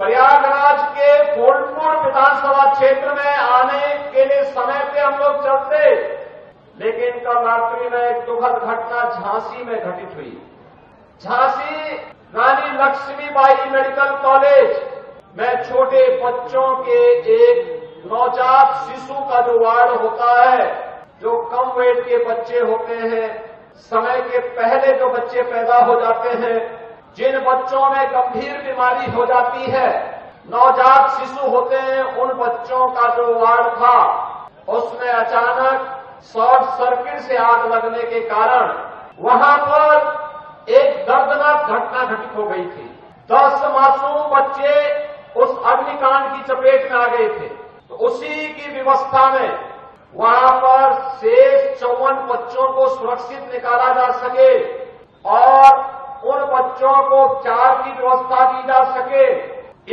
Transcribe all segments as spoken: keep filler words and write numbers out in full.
प्रयागराज के फूलपुर विधानसभा क्षेत्र में आने के लिए समय पे हम लोग चलते, लेकिन कल रात्रि में एक दुखद घटना झांसी में घटित हुई। झांसी रानी लक्ष्मीबाई मेडिकल कॉलेज में छोटे बच्चों के एक नवजात शिशु का जो वार्ड होता है, जो कम वेट के बच्चे होते हैं, समय के पहले जो बच्चे पैदा हो जाते हैं, जिन बच्चों में गंभीर बीमारी हो जाती है, नवजात शिशु होते हैं, उन बच्चों का जो वार्ड था उसमें अचानक शॉर्ट सर्किट से आग लगने के कारण वहां पर एक दर्दनाक घटना घटित हो गई थी। दस मासूम बच्चे उस अग्निकांड की चपेट में आ गए थे। तो उसी की व्यवस्था में वहां पर शेष चौवन बच्चों को सुरक्षित निकाला जा सके और उन बच्चों को उपचार की व्यवस्था दी जा सके,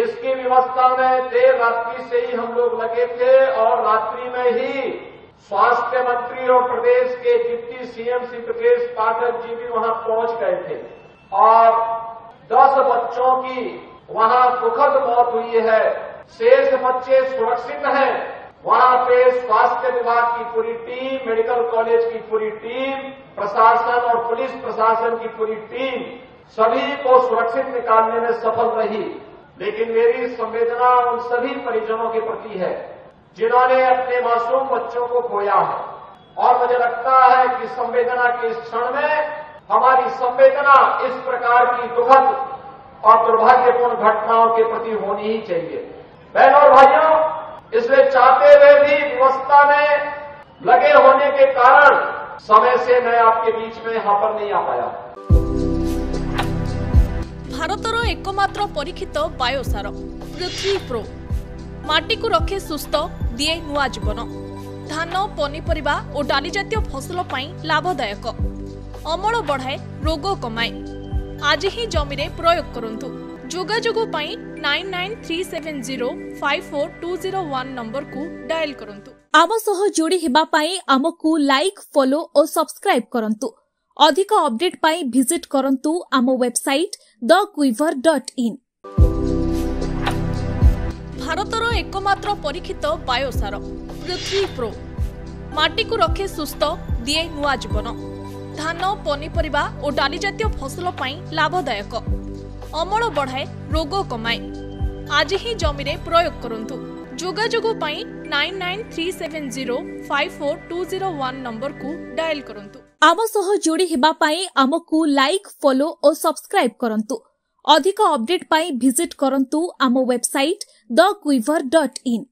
इसकी व्यवस्था में देर रात्रि से ही हम लोग लगे थे और रात्रि में ही स्वास्थ्य मंत्री और प्रदेश के डिप्टी सीएम श्री ब्रजेश पाठक जी भी वहां पहुंच गए थे और दस बच्चों की वहां दुखद मौत हुई है। शेष बच्चे सुरक्षित हैं। वहां पे स्वास्थ्य विभाग की पूरी टीम, मेडिकल कॉलेज की पूरी टीम, प्रशासन और पुलिस प्रशासन की पूरी टीम सभी को सुरक्षित निकालने में सफल रही। लेकिन मेरी संवेदना उन सभी परिजनों के प्रति है जिन्होंने अपने मासूम बच्चों को खोया है और मुझे लगता है कि संवेदना के इस क्षण में हमारी संवेदना इस प्रकार की दुखद और दुर्भाग्यपूर्ण घटनाओं के प्रति होनी ही चाहिए। बहनों और भाइयों, इसलिए चाहते हुए भी व्यवस्था में लगे होने के कारण समय से मैं आपके बीच में यहाँ पर नहीं आ पाया। भारतर एकमात्र परीक्षित बायोसार पृथ्वी प्रो माटी को रखे सुस्थ, दिए नूआ जीवन। धान, पनीपरिबा और डाली जातीय फसल लाभदायक, अमल बढ़ाए, रोग कमाए। आज ही जमी में प्रयोग करंतु। जोगाजोग पाई nine nine three seven zero five four two zero one number को डायल करंतु। आम सह जोड़ी हेबा पाई आमकु लाइक, फॉलो और सब्सक्राइब करंतु। अधिक अपडेट पाई विजिट करंतु आम website the quiver dot in. भारतर एकमात्र परीक्षित बायोसार पृथ्वी प्रो माटी को रखे सुस्थ, दिए नूआ जीवन। धान, पनीपरिबा और डाली जातीय फसल लाभदायक, अमल बढ़ाए, रोग कमाए। आज ही जमी में प्रयोग करंतु। जोगाजोग पाई nine nine three seven zero five four two zero one number को डायल करंतु। आम सह जोड़ी हेबा पाई आमकु लाइक, फॉलो और सब्सक्राइब करंतु। अधिक अपडेट पाई विजिट करंतु आम website the quiver dot in.